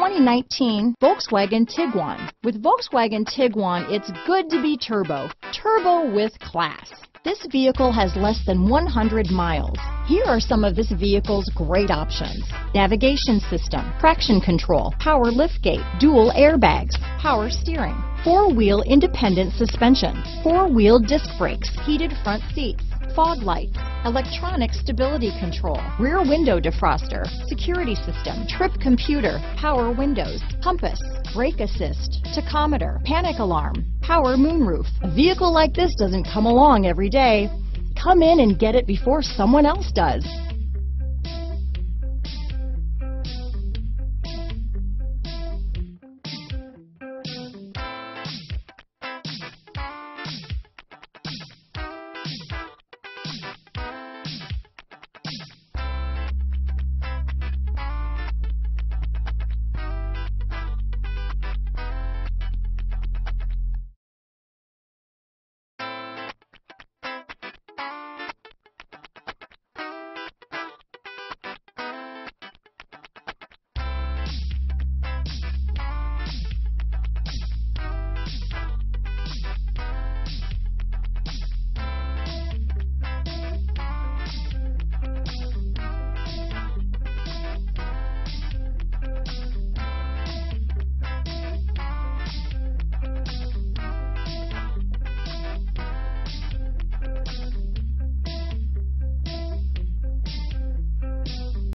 2019 Volkswagen Tiguan. With Volkswagen Tiguan, it's good to be turbo with class. This vehicle has less than 100 miles. Here are some of this vehicle's great options: navigation system, traction control, power liftgate, dual airbags, power steering, four-wheel independent suspension, four-wheel disc brakes, heated front seats, fog lights, electronic stability control, rear window defroster, security system, trip computer, power windows, compass, brake assist, tachometer, panic alarm, power moonroof. A vehicle like this doesn't come along every day. Come in and get it before someone else does.